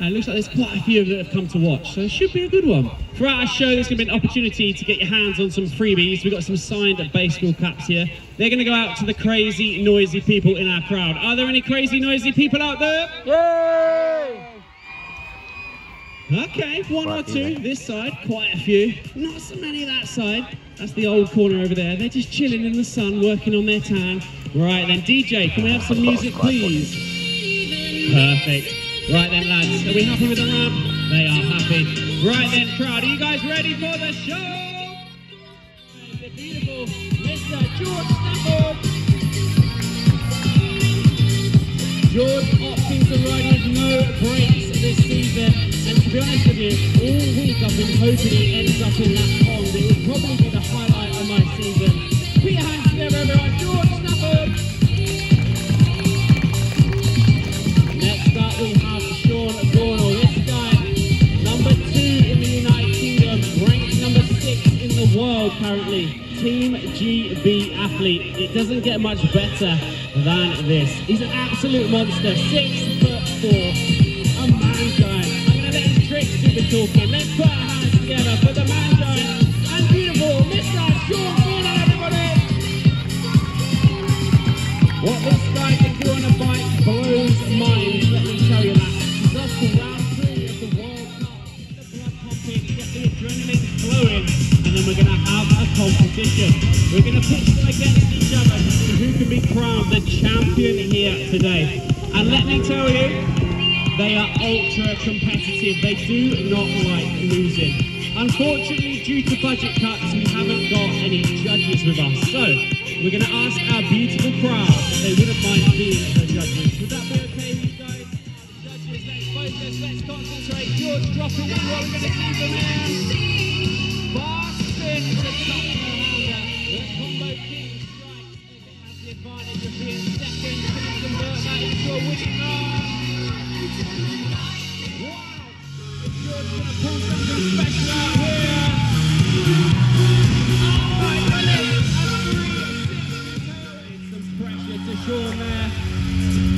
It looks like there's quite a few of them that have come to watch, so it should be a good one. Throughout our show, there's going to be an opportunity to get your hands on some freebies. We've got some signed baseball caps here. They're going to go out to the crazy, noisy people in our crowd. Are there any crazy, noisy people out there? Yay! Okay, one or two this side, quite a few. Not so many that side. That's the old corner over there. They're just chilling in the sun, working on their tan. Right then, DJ, can we have some music, please? Perfect. Right then, lads, are we happy with the ramp? They are happy. happy. Right then, crowd, are you guys ready for the show? The beautiful Mr. George Stafford. George Hopkins riding with no brakes this season. And to be honest with you, all week I've been hoping he ends up in that pond. It would probably be the highlight of my season. Put your hands together, everyone. George Stafford. We have Sean O'Donnell, this guy, number 2 in the United Kingdom, ranked number 6 in the world currently, Team GB athlete. It doesn't get much better than this. He's an absolute monster, 6'4", a man giant. I'm going to let his tricks do the talking. Let's put our hands together for the man giant and beautiful Mr. Sean O'Donnell, everybody! What this guy can do on a bike blows mine. Competition. We're going to pitch them against each other to see who can be crowned the champion here today. And let me tell you, they are ultra competitive. They do not like losing. Unfortunately, due to budget cuts, we haven't got any judges with us. So we're going to ask our beautiful crowd if they wouldn't mind being the judges. Would that be okay, you guys? Judges, let's focus, let's concentrate. George, drop a one. We're going to keep them in. Boston.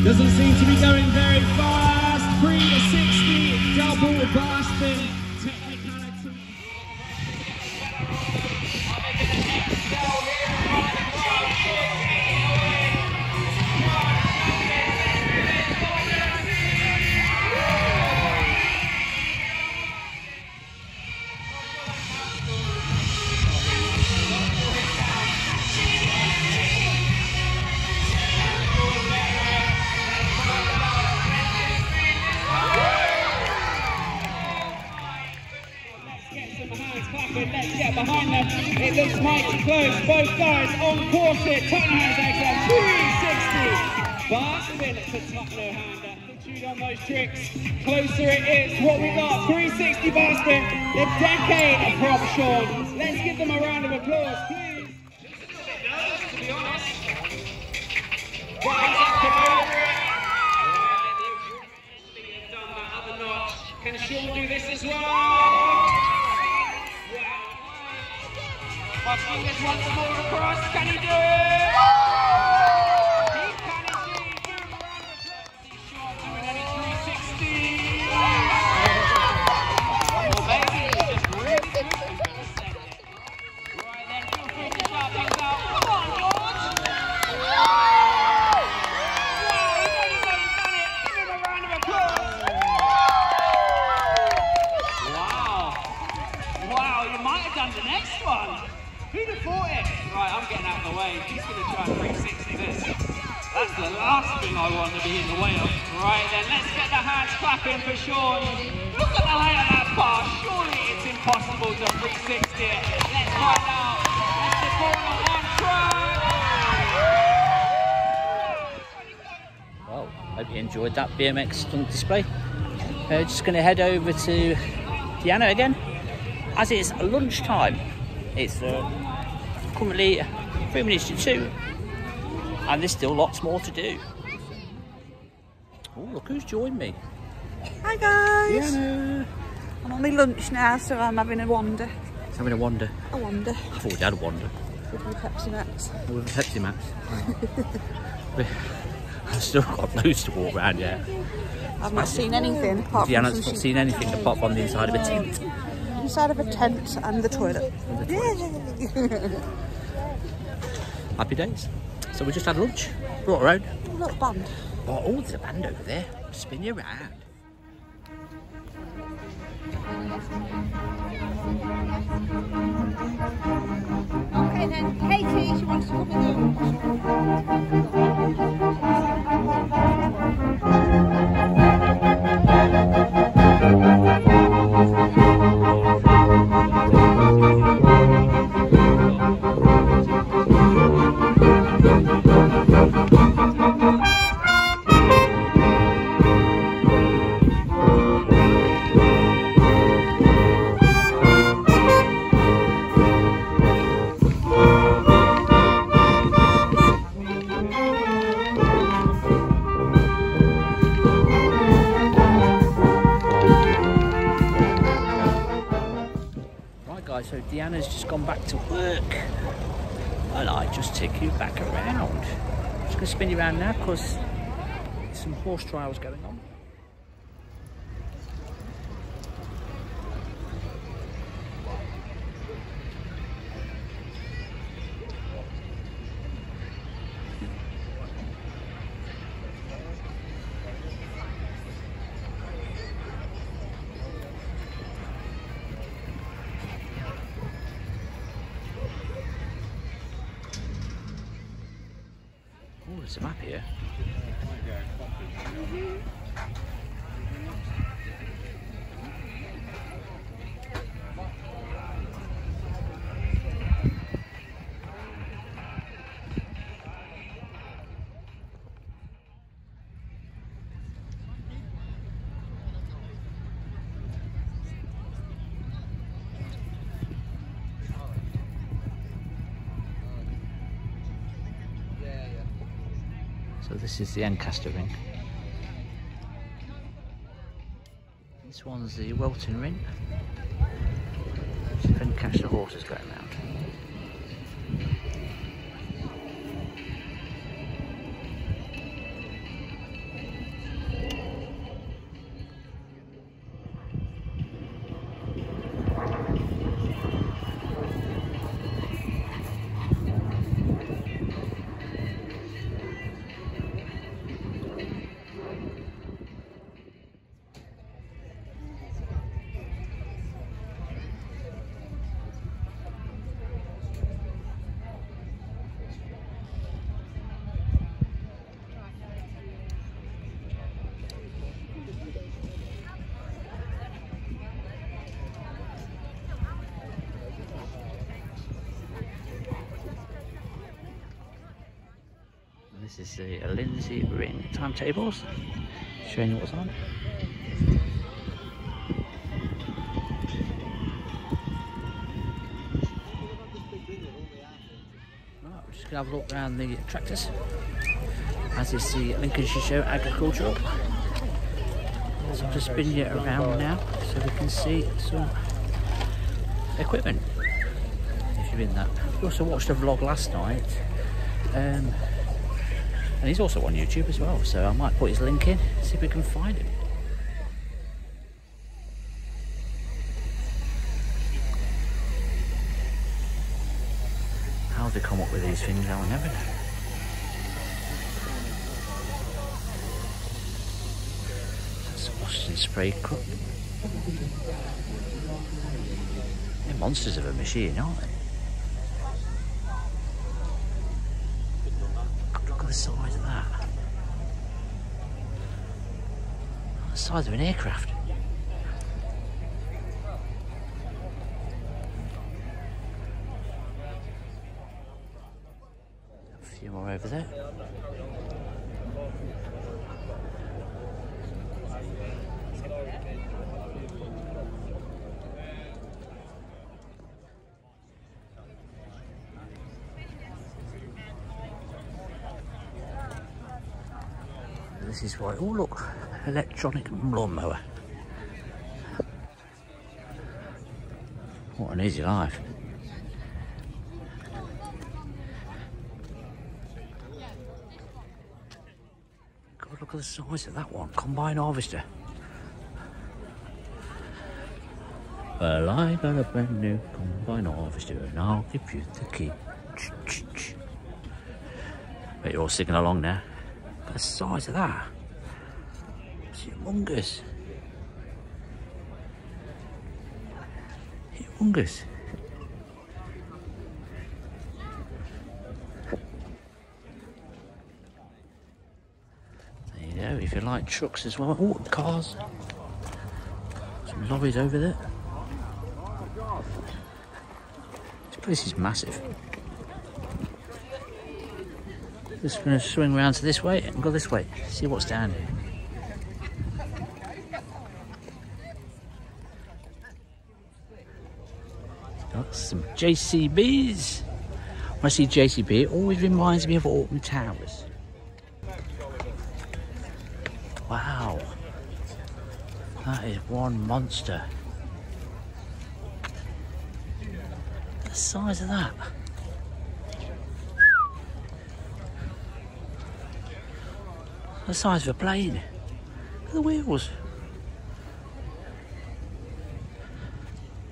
Doesn't seem to be going very fast. 360 double Boston technicality. Close, both guys on course here, Tottenham's extra, 360. Boston for Tottenham Hander, attitude on those tricks, closer it is, what we got, 360 Boston, the decade of prop Sean. Let's give them a round of applause, please. Just a little bit nervous, to be honest. What he's up to over it. They've done that other notch. Can Sean do this as well? Hopkins wants the ball across, can he do it? He can indeed, give him a round of applause. He's short doing any 360. Well, maybe he's just really moving for a second. Right then, feel free to shout things out. Come on, George! Wow, he's already done it. Give him a round of applause. Wow. Wow, you might have done the next one. Who'd have thought it? Right, I'm getting out of the way. He's going to try 360 this. That's the last thing I want to be in the way of. Right then, let's get the hands clapping for Sean. Look at the height of that bar. Surely it's impossible to 360 it. Let's find out. Let's just go on one try. Well, hope you enjoyed that BMX stunt display. Just going to head over to Deanna again, as it's lunchtime. It's currently 3 minutes to 2, and there's still lots more to do. Oh, look who's joined me! Hi guys! Deanna. I'm on my lunch now, so I'm having a wander. It's having a wander. A wander. I thought we'd had a wander. With a Pepsi Max. With a Pepsi Max. I've still got loads to walk around. Yeah. I've not seen anything apart. Deanna's not seen anything apart from the inside of a tent. Inside of a tent and the toilet. And the toilet. Happy days. So we just had lunch, brought our own. A little band. Oh, there's a band over there. Spin you around. Okay then, Katie, she wants to come in. So Deanna's just gone back to work, and I just take you back around. I'm just going to spin you around now because some horse trials going on. There's a map here. So this is the Ancaster ring. This one's the Welton ring. See if I can catch the horses going round. This is the Lindsay ring timetables, showing you what's on. Right, we're just going to have a look around the tractors, as is the Lincolnshire Show agricultural. So I'll just spin you around now so we can see some equipment, if you've been that. We also watched a vlog last night. And he's also on YouTube as well, so I might put his link in, see if we can find him. How they come up with these things, I'll never know. That's a Boston spray cup. They're monsters of a machine, aren't they? Size of that. The size of an aircraft. A few more over there. This is why, oh look, electronic lawnmower. What an easy life. God, look at the size of that one, combine harvester. Well, I got a brand new combine harvester and I'll give you the key. Bet you're all singing along now. The size of that, it's humongous. Humongous. There you go, if you like trucks as well. Oh, cars. Some lorries over there. This place is massive. Just going to swing round to this way and go this way, see what's down here. Got some JCBs. When I see JCB, it always reminds me of Alton Towers. Wow, that is one monster. The size of that. The size of a plane. Look at the wheels.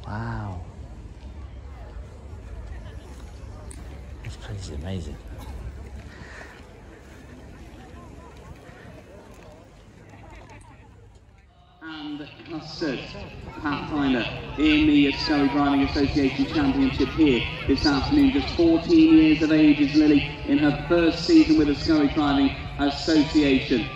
Wow. This place is amazing. And Custard, part-timer in the Scully Driving Association Championship here this afternoon. Just 14 years of age is Lily in her first season with the Scully Driving Association.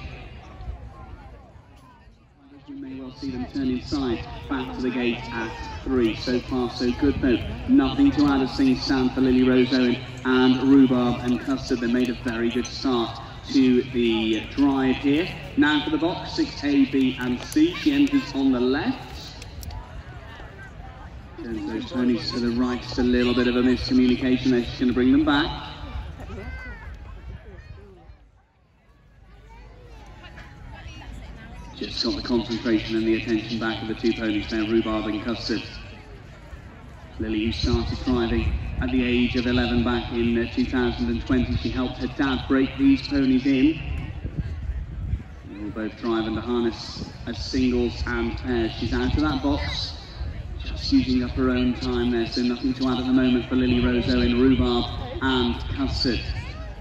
You may well see them turn inside back to the gate at 3. So far so good though. Nothing to add as things stand for Lily Rose Owen and Rhubarb and Custard. They made a very good start to the drive here. Now for the box, 6A, B and C. She enters on the left. Turns those ponies to the right. Just a little bit of a miscommunication there. She's going to bring them back. Just got the concentration and the attention back of the two ponies there, Rhubarb and Custard. Lily, who started driving at the age of 11 back in 2020, she helped her dad break these ponies in. They will both drive under harness as singles and pairs. She's out of that box, just using up her own time there, so nothing to add at the moment for Lily Rose Owen, Rhubarb and Custard.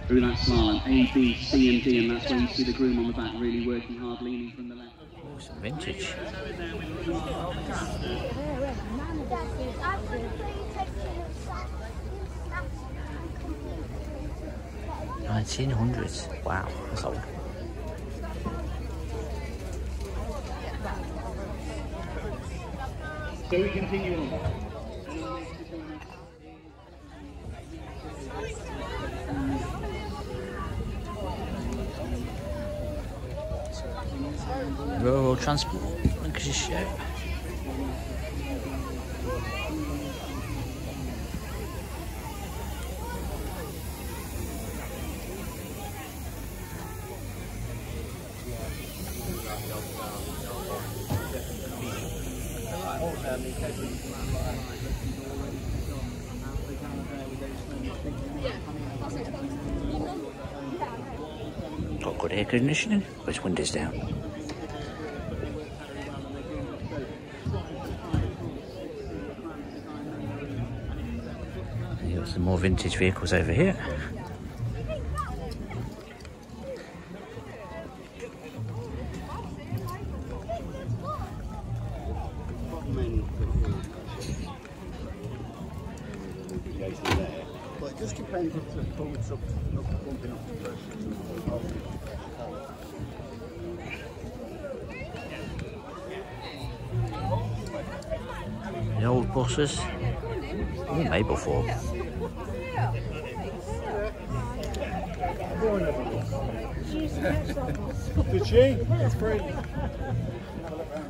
Through that slalom, A, B, C and D, and that's where you see the groom on the back really working hard, leaning from the left. Oh, some vintage. $1900s. Wow, that's old. So we continue on. Rural Transport, Lincolnshire Show. Got good air conditioning, but its windows down. You've got some more vintage vehicles over here. The old buses, all maple form. Did she? That's great.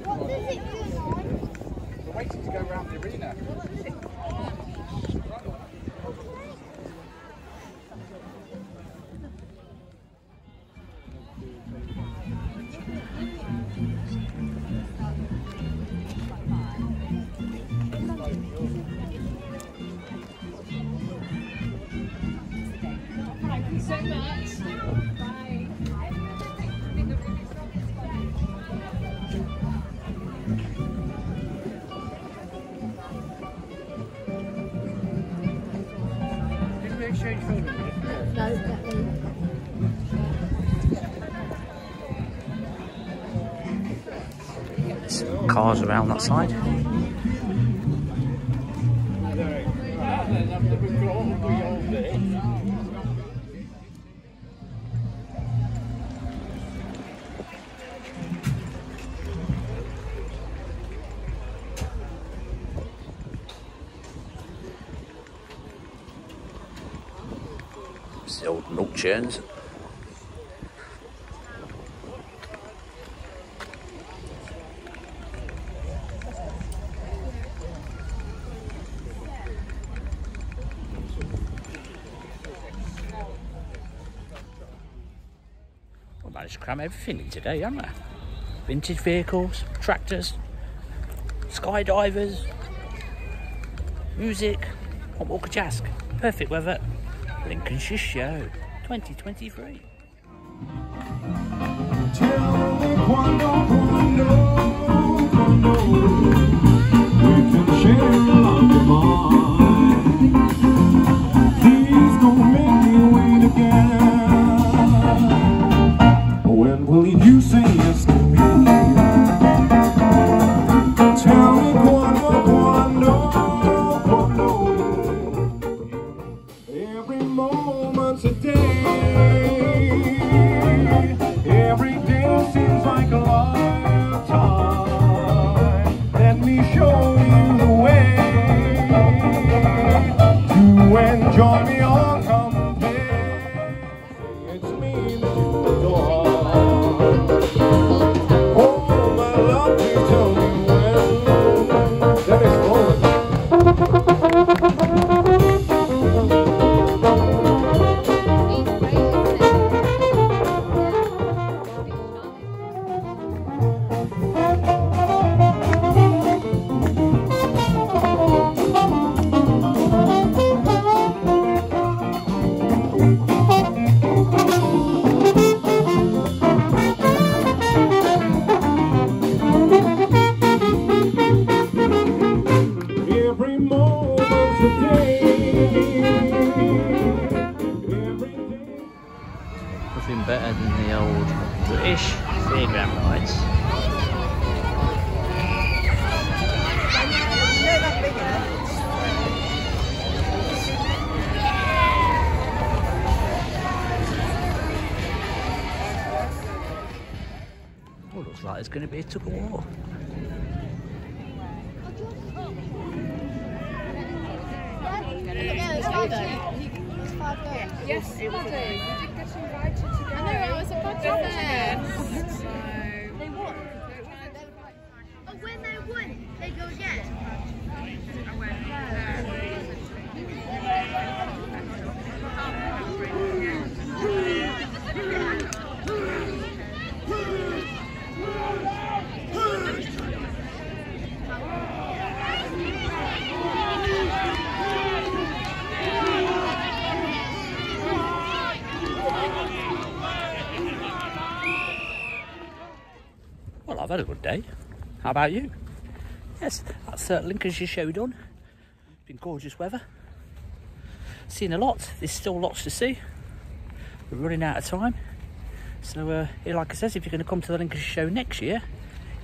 We're waiting to go round the arena. Some cars around that side. churns, old milk churns. I managed to cram everything in today, haven't I? Vintage vehicles, tractors, skydivers, music, and walk a jask. Perfect weather. Lincolnshire Show 2023. Please don't make me wait again. When will you say yes to me? Tell me every moment today, every day seems like a lifetime. Let me show you the way to enjoy me all come day. It's me that you adore. Oh, my love, you tell me when that is gone. Going to be a tug of war. Yes, it was. You did get invited to go. I know, I was a so they won. But when they win, they go again. Well, I've had a good day. How about you? Yes, that's Lincolnshire Show done. It's been gorgeous weather. Seen a lot. There's still lots to see. We're running out of time. So, like I said, if you're going to come to the Lincolnshire Show next year,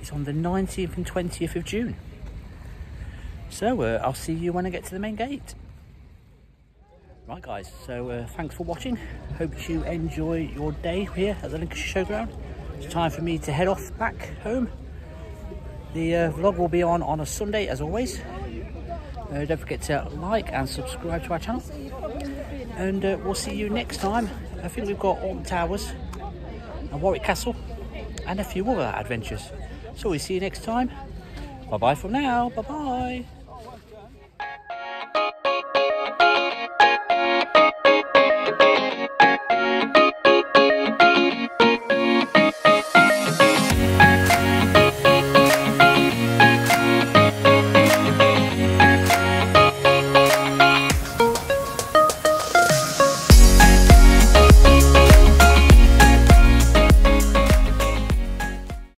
it's on the 19th and 20th of June. So, I'll see you when I get to the main gate. Right, guys, so thanks for watching. Hope you enjoy your day here at the Lincolnshire Showground. It's time for me to head off back home. The vlog will be on a Sunday, as always. Don't forget to like and subscribe to our channel. And we'll see you next time. I think we've got Alton Towers and Warwick Castle and a few other adventures. So we'll see you next time. Bye-bye for now. Bye-bye.